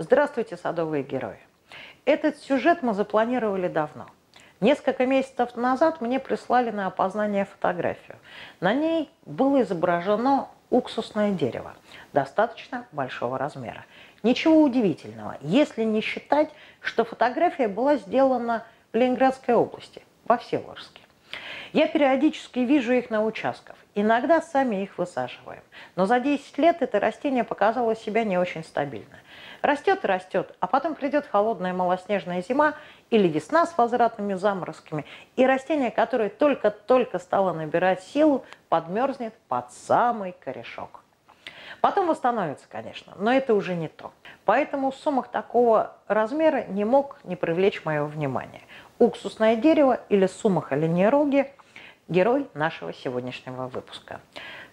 Здравствуйте, садовые герои! Этот сюжет мы запланировали давно. Несколько месяцев назад мне прислали на опознание фотографию. На ней было изображено уксусное дерево достаточно большого размера. Ничего удивительного, если не считать, что фотография была сделана в Ленинградской области, во Всеволожске. Я периодически вижу их на участках, иногда сами их высаживаем. Но за 10 лет это растение показало себя не очень стабильно. Растет и растет, а потом придет холодная малоснежная зима или весна с возвратными заморозками, и растение, которое только-только стало набирать силу, подмерзнет под самый корешок. Потом восстановится, конечно, но это уже не то. Поэтому сумах такого размера не мог не привлечь моего внимания. Уксусное дерево, или сумах оленероги, герой нашего сегодняшнего выпуска.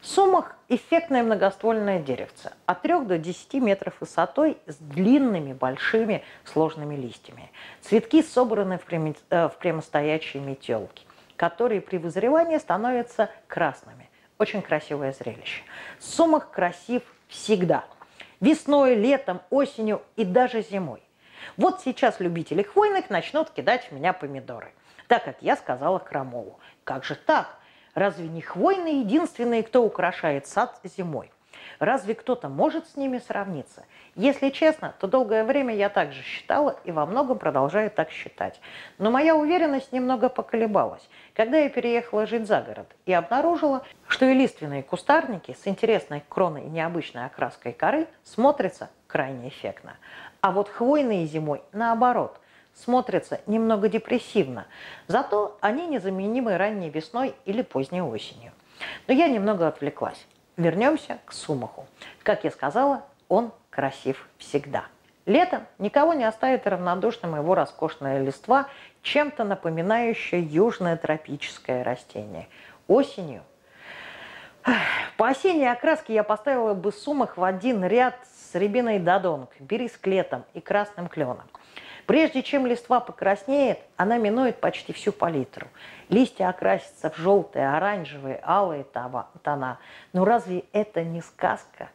Сумах – эффектное многоствольное деревце, от 3 до 10 метров высотой, с длинными, большими, сложными листьями. Цветки собраны в прямостоящие метелки, которые при вызревании становятся красными. Очень красивое зрелище. Сумах красив всегда. Весной, летом, осенью и даже зимой. Вот сейчас любители хвойных начнут кидать в меня помидоры, так как я сказала Крамолу. Как же так? Разве не хвойные единственные, кто украшает сад зимой? Разве кто-то может с ними сравниться? Если честно, то долгое время я также считала и во многом продолжаю так считать. Но моя уверенность немного поколебалась, когда я переехала жить за город и обнаружила, что и лиственные кустарники с интересной кроной и необычной окраской коры смотрятся крайне эффектно. А вот хвойные зимой, наоборот, смотрятся немного депрессивно, зато они незаменимы ранней весной или поздней осенью. Но я немного отвлеклась. Вернемся к сумаху. Как я сказала, он красив всегда. Летом никого не оставит равнодушным его роскошная листва, чем-то напоминающее южное тропическое растение. Осенью. По осенней окраске я поставила бы сумах в один ряд с рябиной додонг, бересклетом и красным кленом. Прежде чем листва покраснеет, она минует почти всю палитру. Листья окрасятся в желтые, оранжевые, алые тона. Но разве это не сказка?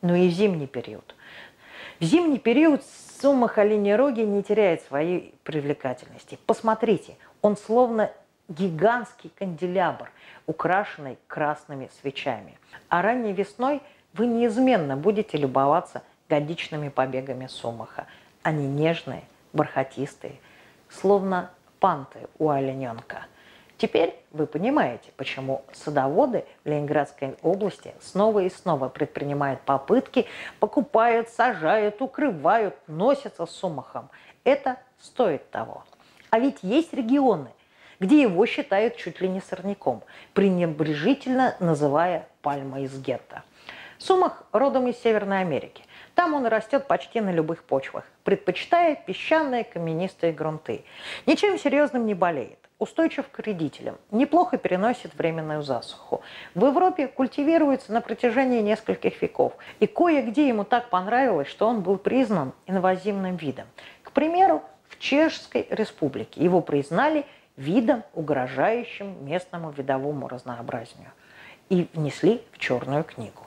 Ну и в зимний период. В зимний период сумах оленероги не теряет своей привлекательности. Посмотрите, он словно гигантский канделябр, украшенный красными свечами. А ранней весной вы неизменно будете любоваться годичными побегами сумаха. Они нежные, бархатистые, словно панты у олененка. Теперь вы понимаете, почему садоводы в Ленинградской области снова и снова предпринимают попытки, покупают, сажают, укрывают, носятся с сумахом. Это стоит того. А ведь есть регионы, где его считают чуть ли не сорняком, пренебрежительно называя пальмой из гетто. Сумах родом из Северной Америки. Там он растет почти на любых почвах, предпочитая песчаные каменистые грунты. Ничем серьезным не болеет, устойчив к вредителям, неплохо переносит временную засуху. В Европе культивируется на протяжении нескольких веков, и кое-где ему так понравилось, что он был признан инвазивным видом. К примеру, в Чешской Республике его признали видом, угрожающим местному видовому разнообразию, и внесли в Черную книгу.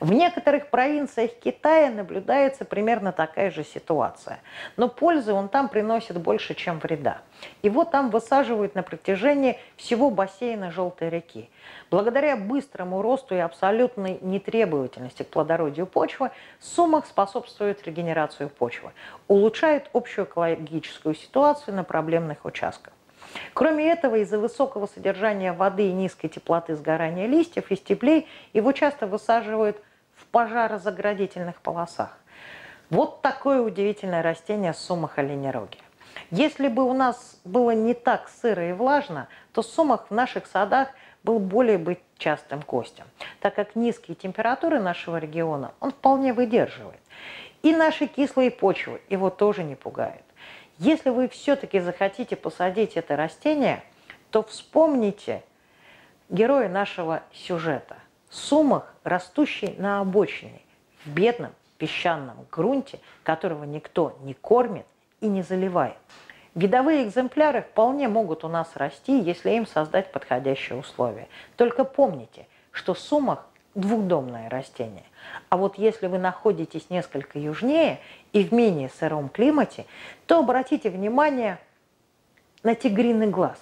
В некоторых провинциях Китая наблюдается примерно такая же ситуация, но пользы он там приносит больше, чем вреда. Его там высаживают на протяжении всего бассейна Желтой реки. Благодаря быстрому росту и абсолютной нетребовательности к плодородию почвы, сумах способствует регенерации почвы, улучшает общую экологическую ситуацию на проблемных участках. Кроме этого, из-за высокого содержания воды и низкой теплоты сгорания листьев и стеблей его часто высаживают в пожарозаградительных полосах. Вот такое удивительное растение сумах оленероги. Если бы у нас было не так сыро и влажно, то сумах в наших садах был более бы частым гостем, так как низкие температуры нашего региона он вполне выдерживает. И наши кислые почвы его тоже не пугают. Если вы все-таки захотите посадить это растение, то вспомните героя нашего сюжета. Сумах, растущий на обочине, в бедном песчаном грунте, которого никто не кормит и не заливает. Видовые экземпляры вполне могут у нас расти, если им создать подходящие условия. Только помните, что сумах двухдомное растение. А вот если вы находитесь несколько южнее и в менее сыром климате, то обратите внимание на тигриный глаз.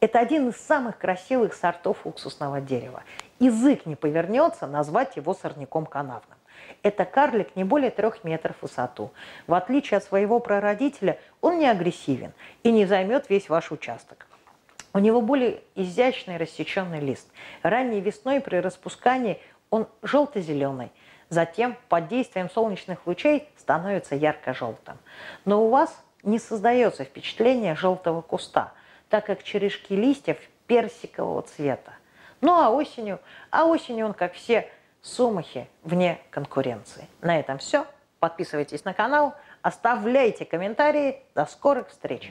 Это один из самых красивых сортов уксусного дерева. Язык не повернется назвать его сорняком канавным. Это карлик не более 3 метров в высоту. В отличие от своего прародителя, он не агрессивен и не займет весь ваш участок. У него более изящный рассеченный лист. Ранней весной при распускании он желто-зеленый. Затем под действием солнечных лучей становится ярко-желтым. Но у вас не создается впечатление желтого куста, так как черешки листьев персикового цвета. Ну а осенью он, как все сумахи, вне конкуренции. На этом все. Подписывайтесь на канал, оставляйте комментарии. До скорых встреч!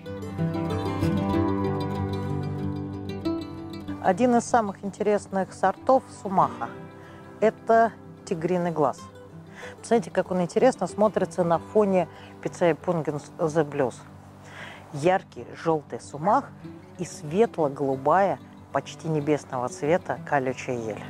Один из самых интересных сортов сумаха – это тигриный глаз. Посмотрите, как он интересно смотрится на фоне Picea Pungens Glauca. Яркий желтый сумах и светло-голубая, почти небесного цвета колючая ель.